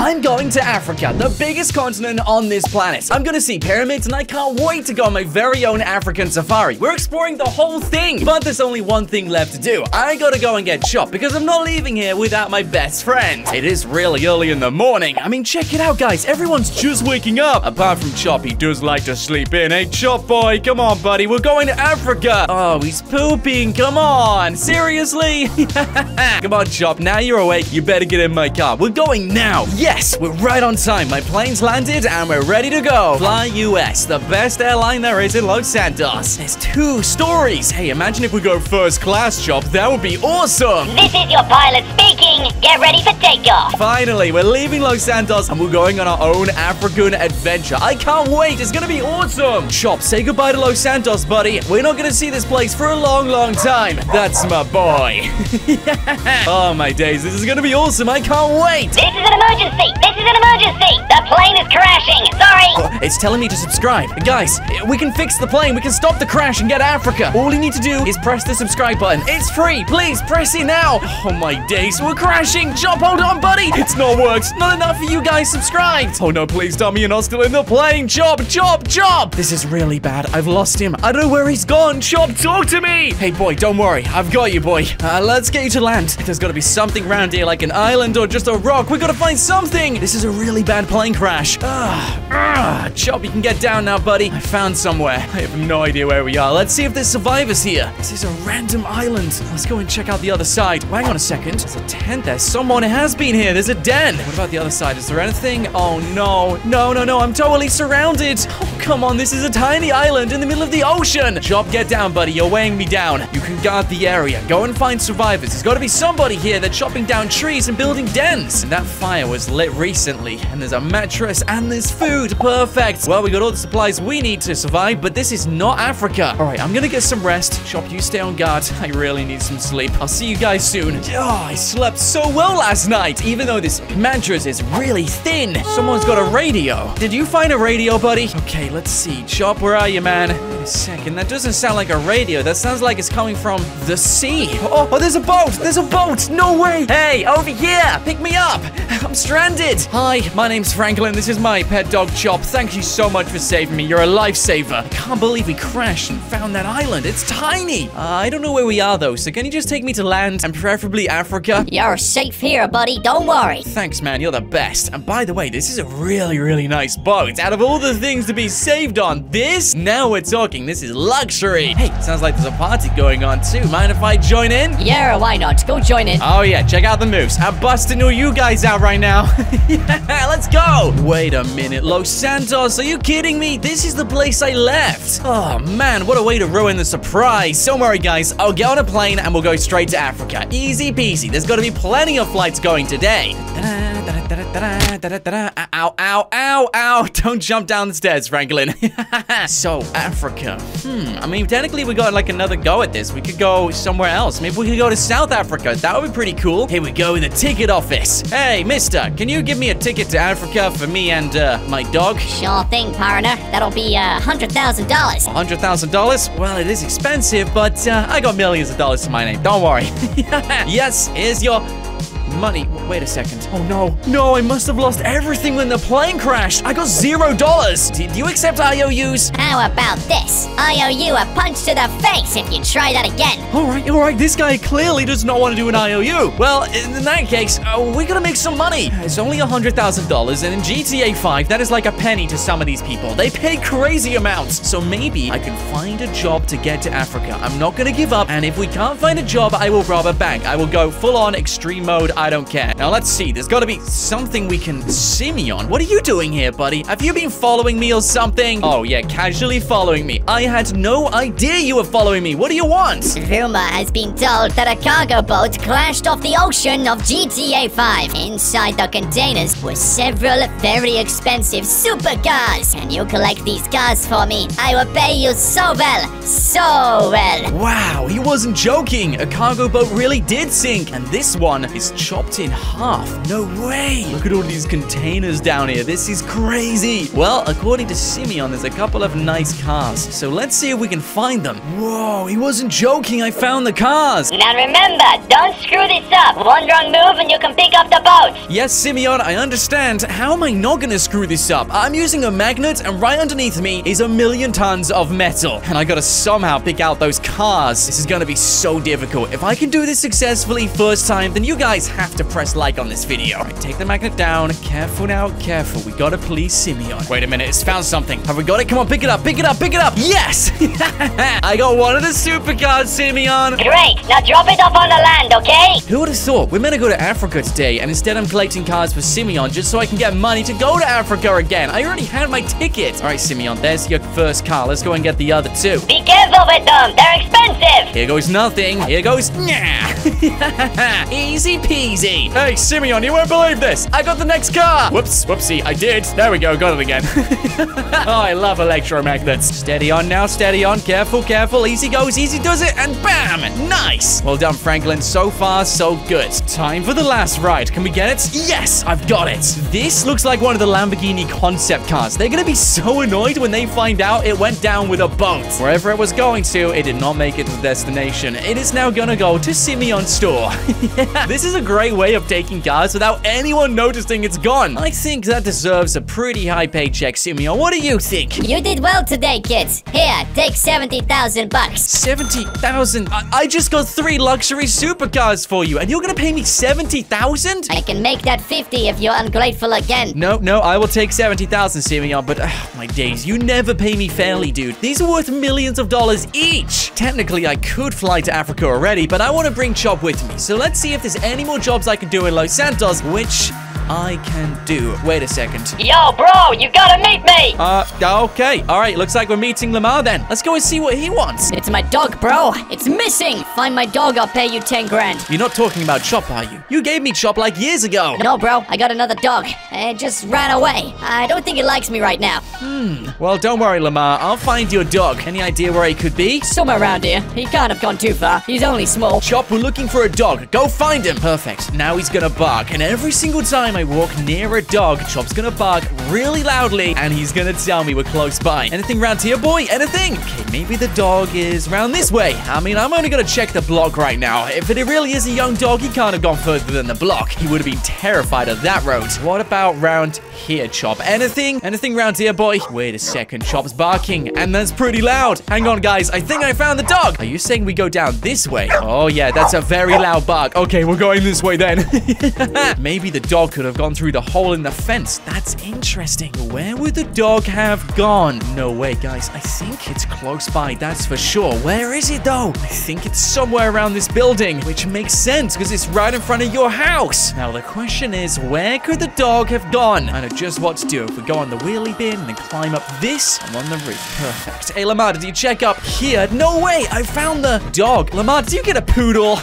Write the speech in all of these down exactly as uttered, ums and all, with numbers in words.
I'm going to Africa, the biggest continent on this planet. I'm gonna see pyramids, and I can't wait to go on my very own African safari. We're exploring the whole thing, but there's only one thing left to do. I gotta go and get Chop, because I'm not leaving here without my best friend. It is really early in the morning. I mean, check it out, guys. Everyone's just waking up. Apart from Chop, he does like to sleep in. Hey, Chop boy, come on, buddy. We're going to Africa. Oh, he's pooping. Come on. Seriously? Come on, Chop. Now you're awake. You better get in my car. We're going now. Yes, we're right on time. My plane's landed and we're ready to go. Fly U S, the best airline there is in Los Santos. There's two stories. Hey, imagine if we go first class, Chop. That would be awesome. This is your pilot speaking. Get ready for takeoff. Finally, we're leaving Los Santos and we're going on our own African adventure. I can't wait. It's going to be awesome. Chop, say goodbye to Los Santos, buddy. We're not going to see this place for a long, long time. That's my boy. Yeah. Oh, my days. This is going to be awesome. I can't wait. This is an emergency. This is an emergency! The plane is crashing! Sorry! Oh, it's telling me to subscribe. Guys, we can fix the plane. We can stop the crash and get Africa. All you need to do is press the subscribe button. It's free. Please, press it now. Oh, my days. We're crashing. Chop, hold on, buddy. It's not worked. Not enough of you guys subscribed. Oh, no, please tell me you're not still in the plane. Chop, Chop, Chop. This is really bad. I've lost him. I don't know where he's gone. Chop, talk to me. Hey, boy, don't worry. I've got you, boy. Uh, let's get you to land. There's got to be something around here, like an island or just a rock. We got to find something. Thing. This is a really bad plane crash. Ugh. Ugh. Chop, you can get down now, buddy. I found somewhere. I have no idea where we are. Let's see if there's survivors here. This is a random island. Let's go and check out the other side. Hang on a second. There's a tent there. Someone has been here. There's a den. What about the other side? Is there anything? Oh, no. No, no, no. I'm totally surrounded. Oh, come on. This is a tiny island in the middle of the ocean. Chop, get down, buddy. You're weighing me down. You can guard the area. Go and find survivors. There's got to be somebody here. They're chopping down trees and building dens. And that fire was lit recently, and there's a mattress and there's food. Perfect. Well, we got all the supplies we need to survive, but this is not Africa. All right, I'm gonna get some rest. Chop, you stay on guard. I really need some sleep. I'll see you guys soon. Oh, I slept so well last night, even though this mattress is really thin. Someone's got a radio. Did you find a radio, buddy? Okay, let's see. Chop, where are you, man? Wait a second. That doesn't sound like a radio. That sounds like it's coming from the sea. Oh, oh, there's a boat. There's a boat. No way. Hey, over here. Pick me up. I'm stranded. Hi, my name's Franklin. This is my pet dog, Chop. Thank you so much for saving me. You're a lifesaver. I can't believe we crashed and found that island. It's tiny. Uh, I don't know where we are, though, so can you just take me to land and preferably Africa? You're safe here, buddy. Don't worry. Thanks, man. You're the best. And by the way, this is a really, really nice boat. Out of all the things to be saved on, this? Now we're talking. This is luxury. Hey, sounds like there's a party going on, too. Mind if I join in? Yeah, why not? Go join in. Oh, yeah. Check out the moves. I'm busting all you guys out right now. Yeah, let's go. Wait a minute, Los Santos, are you kidding me? This is the place I left. Oh, man, what a way to ruin the surprise. Don't worry, guys. I'll get on a plane and we'll go straight to Africa. Easy peasy. There's got to be plenty of flights going today. Ow, ow, ow, ow. Don't jump down the stairs, Franklin. So, Africa. Hmm, I mean, technically, we got, like, another go at this. We could go somewhere else. Maybe we could go to South Africa. That would be pretty cool. Here we go in the ticket office. Hey, mister, can you give me a ticket to Africa for me and, uh, my dog? Sure thing, partner. That'll be, uh, one hundred thousand dollars. one hundred thousand dollars? Well, it is expensive, but, uh, I got millions of dollars to my name. Don't worry. Yes, here's your... money. Wait a second. Oh, no. No, I must have lost everything when the plane crashed. I got zero dollars. Do you accept I O Us? How about this? I owe you a punch to the face if you try that again. All right, all right. This guy clearly does not want to do an I O U. Well, in that case, uh, we gotta make some money. It's only one hundred thousand dollars, and in G T A five, that is like a penny to some of these people. They pay crazy amounts. So maybe I can find a job to get to Africa. I'm not gonna give up, and if we can't find a job, I will rob a bank. I will go full-on extreme mode. I don't care. Now, let's see. There's got to be something we can... Simeon, what are you doing here, buddy? Have you been following me or something? Oh, yeah, casually following me. I had no idea you were following me. What do you want? Rumor has been told that a cargo boat crashed off the ocean of G T A five. Inside the containers were several very expensive supercars. Can you collect these cars for me? I will pay you so well. So well. Wow, he wasn't joking. A cargo boat really did sink. And this one is... chopped in half. No way. Look at all these containers down here. This is crazy. Well, according to Simeon, there's a couple of nice cars. So let's see if we can find them. Whoa, he wasn't joking. I found the cars. Now remember, don't screw this up. One wrong move and you can pick up the boat. Yes, Simeon, I understand. How am I not going to screw this up? I'm using a magnet and right underneath me is a million tons of metal. And I got to somehow pick out those cars. This is going to be so difficult. If I can do this successfully first time, then you guys have to press like on this video. All right, take the magnet down. Careful now, careful. We got to please Simeon. Wait a minute, it's found something. Have we got it? Come on, pick it up, pick it up, pick it up. Yes! I got one of the supercars, Simeon. Great, now drop it off on the land, okay? Who would have thought? We're meant to go to Africa today, and instead I'm collecting cars for Simeon just so I can get money to go to Africa again. I already had my ticket. All right, Simeon, there's your first car. Let's go and get the other two. Be careful with them. They're expensive. Here goes nothing. Here goes... Nah. Easy peasy. Hey, Simeon, you won't believe this. I got the next car. Whoops. Whoopsie. I did. There we go. Got it again. Oh, I love electromagnets. Steady on now. Steady on. Careful, careful. Easy goes. Easy does it. And bam. Nice. Well done, Franklin. So far, so good. Time for the last ride. Can we get it? Yes, I've got it. This looks like one of the Lamborghini concept cars. They're going to be so annoyed when they find out it went down with a boat. Wherever it was going to, it did not make it to the destination. It is now going to go to Simeon's store. Yeah. This is a great way of taking cars without anyone noticing it's gone. I think that deserves a pretty high paycheck, Simeon. What do you think? You did well today, kids. Here, take seventy thousand bucks. seventy thousand? I, I just got three luxury supercars for you, and you're going to pay me seventy thousand? I can make that fifty if you're ungrateful again. No, no, I will take seventy thousand, Simeon, but uh, my days, you never pay me fairly, dude. These are worth millions of dollars each. Technically, I could fly to Africa already, but I want to bring Chop with me. So let's see if there's any more jobs I can do in Los Santos, which I can do. Wait a second. Yo, bro, you gotta meet me. Uh, okay. All right, looks like we're meeting Lamar then. Let's go and see what he wants. It's my dog, bro. It's missing. Find my dog, I'll pay you ten grand. You're not talking about Chop, are you? You gave me Chop like years ago. No, bro, I got another dog. It just ran away. I don't think it likes me right now. Hmm. Well, don't worry, Lamar. I'll find your dog. Any idea where he could be? Somewhere around here. He can't have gone too far. He's only small. Chop, we're looking for a dog. Go find him. Perfect. Now he's gonna bark, and every single time I walk near a dog, Chop's gonna bark really loudly, and he's gonna tell me we're close by. Anything round here, boy? Anything? Okay, maybe the dog is round this way. I mean, I'm only gonna check the block right now. If it really is a young dog, he can't have gone further than the block. He would have been terrified of that road. What about round here, Chop? Anything? Anything round here, boy? Wait a second, Chop's barking, and that's pretty loud. Hang on, guys. I think I found the dog. Are you saying we go down this way? Oh, yeah, that's a very loud bark. Okay, we're going this way then. Maybe the dog could have gone through the hole in the fence. That's interesting. Where would the dog have gone? No way, guys. I think it's close by, that's for sure. Where is it, though? I think it's somewhere around this building, which makes sense because it's right in front of your house. Now, the question is, where could the dog have gone? I know just what to do. If we go on the wheelie bin and then climb up this, I'm on the roof. Perfect. Hey, Lamar, did you check up here? No way! I found the dog. Lamar, did you get a poodle?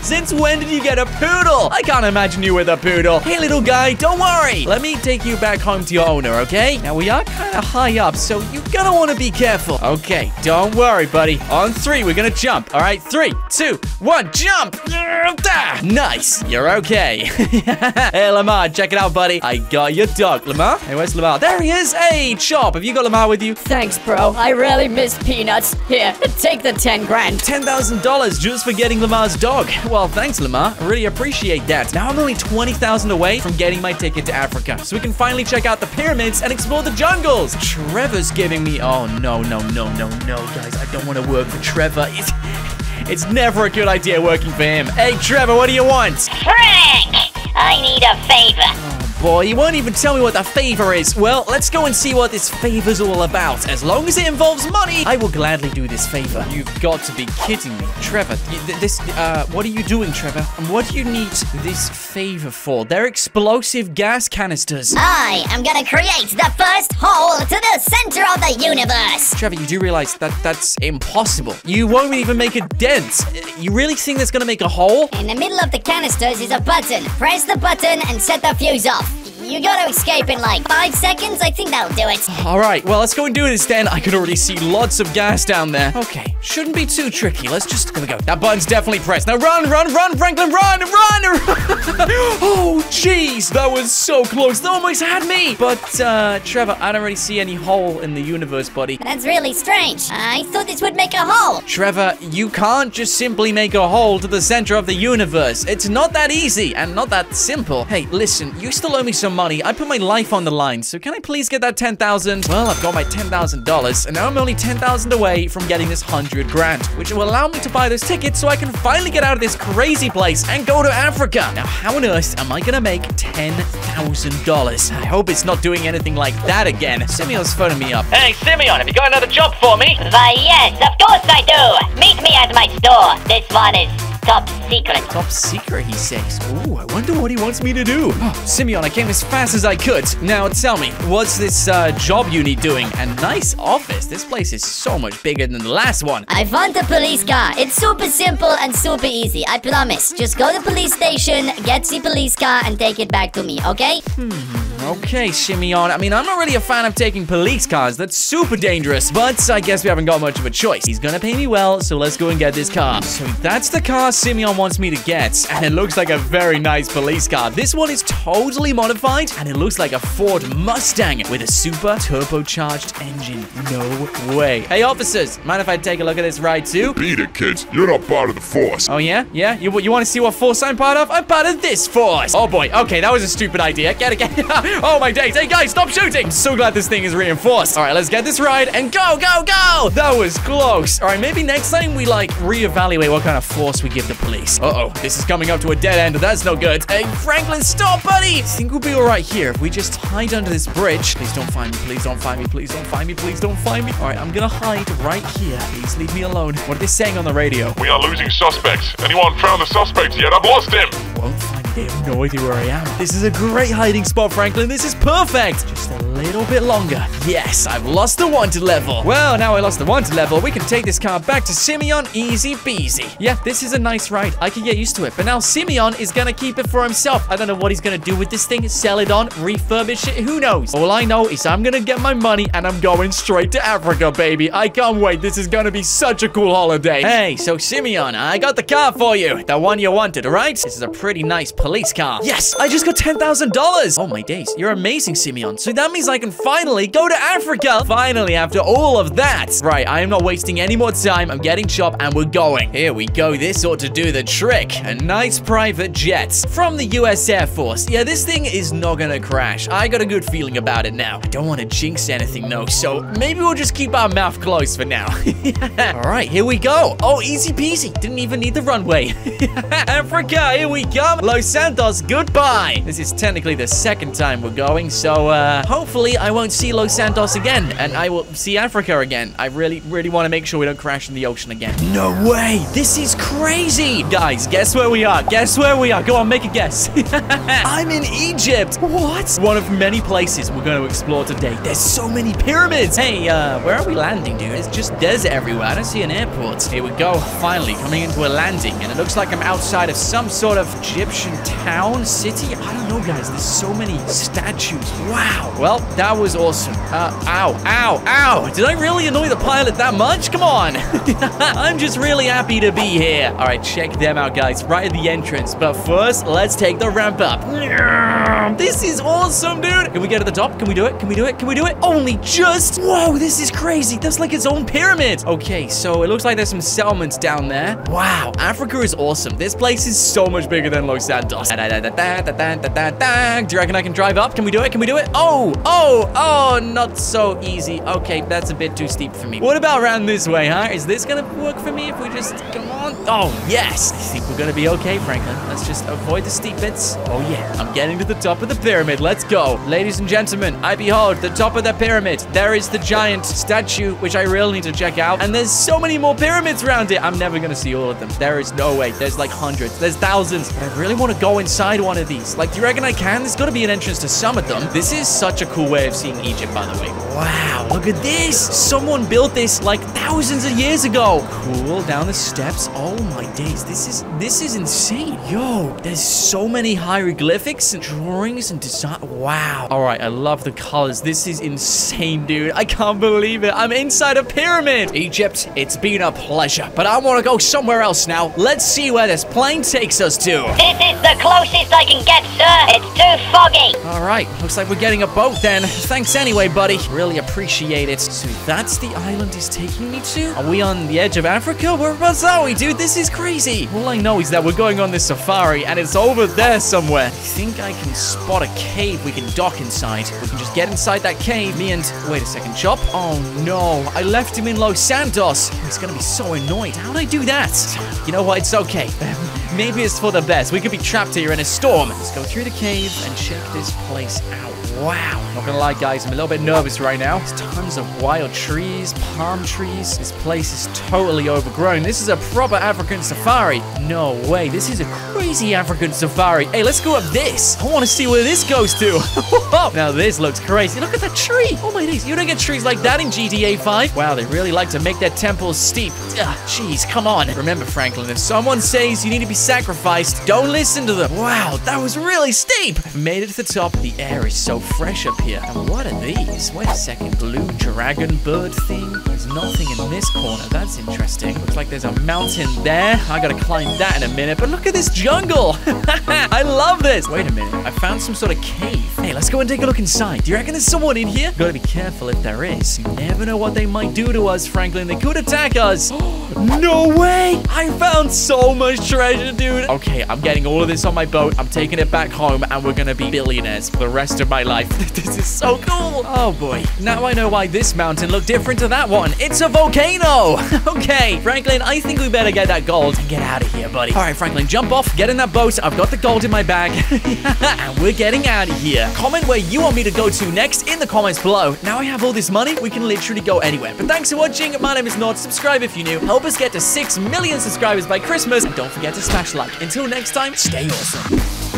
Since when did you get a poodle? I can't imagine you with a poodle. Hey, little guy, don't worry. Let me take you back home to your owner, okay? Now, we are kind of high up, so you're going to want to be careful. Okay, don't worry, buddy. On three, we're going to jump. All right, three, two, one, jump. Nice. You're okay. Hey, Lamar, check it out, buddy. I got your dog. Lamar? Hey, where's Lamar? There he is. Hey, Chop, have you got Lamar with you? Thanks, bro. I really miss peanuts. Here, take the ten grand. ten thousand dollars just for getting Lamar's dog. Well, thanks, Lamar. I really appreciate that. Now I'm only twenty thousand away from getting my ticket to Africa, so we can finally check out the pyramids and explore the jungles. Trevor's giving me... Oh, no, no, no, no, no, guys. I don't want to work for Trevor. It's, it's never a good idea working for him. Hey, Trevor, what do you want? Frank, I need a favor. Boy, you won't even tell me what the favor is. Well, let's go and see what this favor's all about. As long as it involves money, I will gladly do this favor. You've got to be kidding me. Trevor, this, uh, what are you doing, Trevor? And what do you need this favor for? They're explosive gas canisters. I am gonna create the first hole to the center of the universe. Trevor, you do realize that that's impossible. You won't even make a dent. You really think that's gonna make a hole? In the middle of the canisters is a button. Press the button and set the fuse off. You gotta escape in like five seconds. I think that'll do it. All right, well, let's go and do this then. I can already see lots of gas down there. Okay, shouldn't be too tricky. Let's just, there we go. That button's definitely pressed. Now run, run, run, Franklin, run, run. Oh, jeez, that was so close. That almost had me. But, uh, Trevor, I don't really see any hole in the universe, buddy. That's really strange. I thought this would make a hole. Trevor, you can't just simply make a hole to the center of the universe. It's not that easy and not that simple. Hey, listen, you still owe me some money. I put my life on the line, so can I please get that ten thousand? Well, I've got my ten thousand dollars, and now I'm only ten thousand away from getting this one hundred grand, which will allow me to buy this ticket so I can finally get out of this crazy place and go to Africa. Now, how on earth am I gonna make ten thousand dollars? I hope it's not doing anything like that again. Simeon's phoning me up. Hey, Simeon, have you got another job for me? Why, yes, of course I do. Meet me at my store. This one is top secret. Top secret, he says. Ooh, I wonder what he wants me to do. Oh, Simeon, I came as fast as I could. Now, tell me, what's this uh, job you need doing? A nice office. This place is so much bigger than the last one. I found the police car. It's super simple and super easy, I promise. Just go to the police station, get the police car, and take it back to me, okay? Hmm. Okay, Simeon. I mean, I'm not really a fan of taking police cars. That's super dangerous. But I guess we haven't got much of a choice. He's gonna pay me well, so let's go and get this car. So that's the car Simeon wants me to get. And it looks like a very nice police car. This one is totally modified. And it looks like a Ford Mustang with a super turbocharged engine. No way. Hey, officers. Mind if I take a look at this ride too? Beat it, kids. You're not part of the force. Oh, yeah? Yeah? You, you want to see what force I'm part of? I'm part of this force. Oh, boy. Okay, that was a stupid idea. Get it, get it. Oh, my days. Hey, guys, stop shooting. I'm so glad this thing is reinforced. All right, let's get this ride and go, go, go. That was close. All right, maybe next time we, like, reevaluate what kind of force we give the police. Uh-oh, this is coming up to a dead end. That's no good. Hey, Franklin, stop, buddy. I think we'll be all right here if we just hide under this bridge. Please don't find me. Please don't find me. Please don't find me. Please don't find me. All right, I'm going to hide right here. Please leave me alone. What are they saying on the radio? We are losing suspects. Anyone found the suspects yet? I've lost him. Won't find me. They have no idea where I am. This is a great hiding spot, Franklin. This is perfect. Just a little bit longer. Yes, I've lost the wanted level. Well, now I lost the wanted level. We can take this car back to Simeon easy peasy. Yeah, this is a nice ride. I can get used to it. But now Simeon is going to keep it for himself. I don't know what he's going to do with this thing. Sell it on, refurbish it. Who knows? All I know is I'm going to get my money and I'm going straight to Africa, baby. I can't wait. This is going to be such a cool holiday. Hey, so Simeon, I got the car for you. The one you wanted, all right? This is a pretty nice police car. Yes, I just got ten thousand dollars. Oh, my days. You're amazing, Simeon. So that means I can finally go to Africa. Finally, after all of that. Right, I am not wasting any more time. I'm getting Chop and we're going. Here we go. This ought to do the trick. A nice private jet from the U S Air Force. Yeah, this thing is not gonna crash. I got a good feeling about it now. I don't want to jinx anything, though. So maybe we'll just keep our mouth closed for now. Yeah. All right, here we go. Oh, easy peasy. Didn't even need the runway. Africa, here we come. Los Santos, goodbye. This is technically the second time we're going, so uh, hopefully I won't see Los Santos again, and I will see Africa again. I really, really want to make sure we don't crash in the ocean again. No way! This is crazy! Guys, guess where we are? Guess where we are? Go on, make a guess. I'm in Egypt! What? One of many places we're going to explore today. There's so many pyramids! Hey, uh, where are we landing, dude? It's just desert everywhere. I don't see an airport. Here we go, finally, coming into a landing, and it looks like I'm outside of some sort of Egyptian town, city? I don't know, guys. There's so many statues. Wow. Well, that was awesome. Uh, ow, ow, ow. Did I really annoy the pilot that much? Come on. I'm just really happy to be here. All right, check them out, guys. Right at the entrance. But first, let's take the ramp up. This is awesome, dude. Can we get to the top? Can we do it? Can we do it? Can we do it? Only just. Whoa, this is crazy. That's like its own pyramid. Okay, so it looks like there's some settlements down there. Wow, Africa is awesome. This place is so much bigger than Los Santos. Da, da, da, da, da, da, da, da. Do you reckon I can drive up? Can we do it? Can we do it? Oh, oh, oh, not so easy. Okay, that's a bit too steep for me. What about around this way, huh? Is this gonna work for me if we just, come on? Oh, yes. I think we're gonna be okay, Franklin. Let's just avoid the steep bits. Oh, yeah. I'm getting to the top of the pyramid. Let's go. Ladies and gentlemen, I behold the top of the pyramid. There is the giant statue, which I really need to check out. And there's so many more pyramids around it. I'm never gonna see all of them. There is no way. There's like hundreds. There's thousands. But I really want to go inside one of these. Like, do you reckon I can? There's gotta be an entrance to some of them. This is such a cool way of seeing Egypt, by the way. Wow, look at this. Someone built this like thousands of years ago. Cool, down the steps. Oh my days, this is this is insane. Yo, there's so many hieroglyphics and drawings and design. Wow. All right, I love the colors. This is insane, dude. I can't believe it. I'm inside a pyramid. Egypt, it's been a pleasure, but I want to go somewhere else now. Let's see where this plane takes us to. This is the closest I can get, sir. It's too foggy. All right, looks like we're getting a boat then. Thanks anyway, buddy. Really appreciate it. So that's the island he's taking me to? Are we on the edge of Africa? Whereabouts are we, dude? This is crazy. All I know is that we're going on this safari, and it's over there somewhere. I think I can spot a cave we can dock inside. We can just get inside that cave. Me and... Wait a second, Chop. Oh, no. I left him in Los Santos. He's gonna be so annoyed. How'd I do that? You know what? It's okay. Maybe it's for the best. We could be trapped here in a storm. Let's go through the cave and check this place out. Wow. Not gonna lie, guys. I'm a little bit nervous right now. There's tons of wild trees, palm trees. This place is totally overgrown. This is a proper African safari. No way. This is a crazy African safari. Hey, let's go up this. I want to see where this goes to. Now, this looks crazy. Look at that tree. Oh, my days. You don't get trees like that in G T A five. Wow, they really like to make their temples steep. Jeez, come on. Remember, Franklin, if someone says you need to be sacrificed, don't listen to them. Wow, that was really steep. Made it to the top. The air is so fresh up here. And what are these? Wait a second. Blue dragon bird thing. There's nothing in this corner. That's interesting. Looks like there's a mountain there. I gotta climb that in a minute. But look at this jungle. I love this. Wait a minute. I found some sort of cave. Hey, let's go and take a look inside. Do you reckon there's someone in here? Gotta be careful if there is. You never know what they might do to us, Franklin. They could attack us. No way. I found so much treasure, dude. Okay, I'm getting all of this on my boat. I'm taking it back home, and we're gonna be billionaires for the rest of my life. This is so cool. Oh, boy. Now I know why this mountain looked different to that one. It's a volcano. Okay, Franklin, I think we better get that gold and get out of here, buddy. All right, Franklin, jump off. Get in that boat. I've got the gold in my bag. And we're getting out of here. Comment where you want me to go to next in the comments below. Now I have all this money. We can literally go anywhere. But thanks for watching. My name is Nord. Subscribe if you're new. Help us get to six million subscribers by Christmas. And don't forget to smash like. Until next time, stay awesome.